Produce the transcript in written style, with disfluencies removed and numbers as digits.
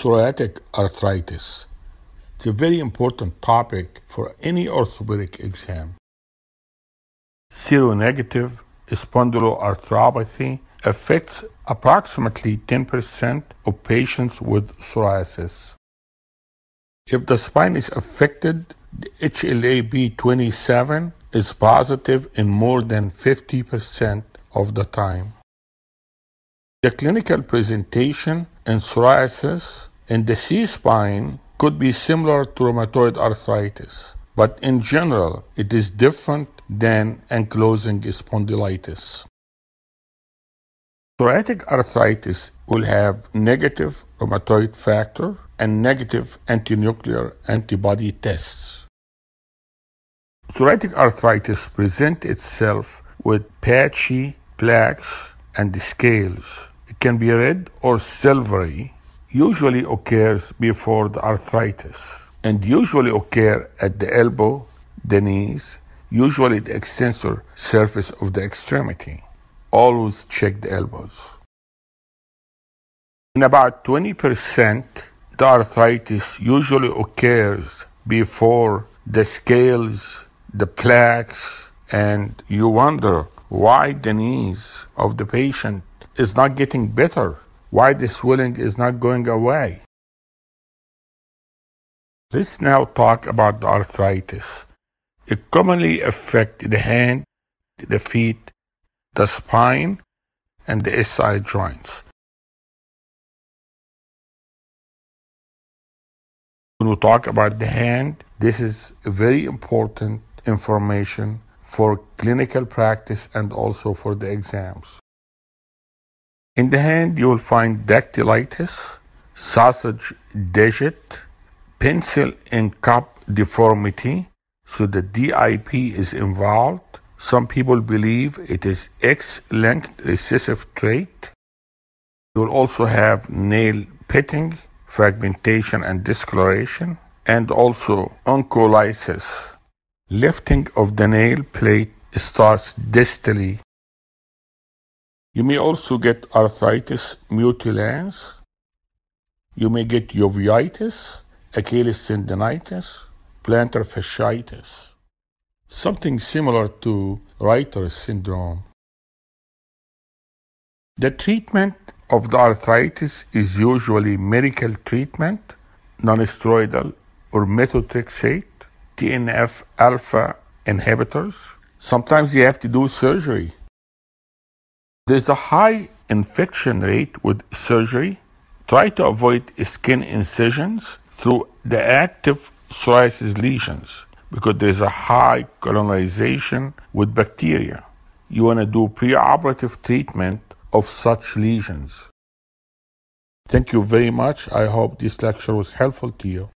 psoriatic arthritis. It's a very important topic for any orthopedic exam. Seronegative spondyloarthropathy affects approximately 10% of patients with psoriasis. If the spine is affected, the HLA-B27 is positive in more than 50% of the time. The clinical presentation in psoriasis in the C-spine could be similar to rheumatoid arthritis, but in general, it is different than ankylosing spondylitis. Psoriatic arthritis will have negative rheumatoid factor and negative antinuclear antibody tests. Psoriatic arthritis presents itself with patchy plaques and scales. It can be red or silvery, usually occurs before the arthritis, and usually occurs at the elbow, the knees, usually the extensor surface of the extremity. Always check the elbows. In about 20%, the arthritis usually occurs before the scales, the plaques, and you wonder why the knees of the patient is not getting better, why the swelling is not going away. Let's now talk about the arthritis. It commonly affects the hand, the feet, the spine, and the SI joints. When we talk about the hand, this is very important information for clinical practice and also for the exams. In the hand, you will find dactylitis, sausage digit, pencil and cup deformity, so the DIP is involved. Some people believe it is X-linked recessive trait. You will also have nail pitting, fragmentation and discoloration, and also onycholysis. Lifting of the nail plate starts distally. You may also get arthritis mutilans. You may get uveitis, achilles tendonitis, plantar fasciitis. Something similar to Reiter's syndrome. The treatment of the arthritis is usually medical treatment, non-steroidal or methotrexate, TNF-alpha inhibitors. Sometimes you have to do surgery. There's a high infection rate with surgery. Try to avoid skin incisions through the active psoriasis lesions, because there's a high colonization with bacteria. You want to do preoperative treatment of such lesions. Thank you very much. I hope this lecture was helpful to you.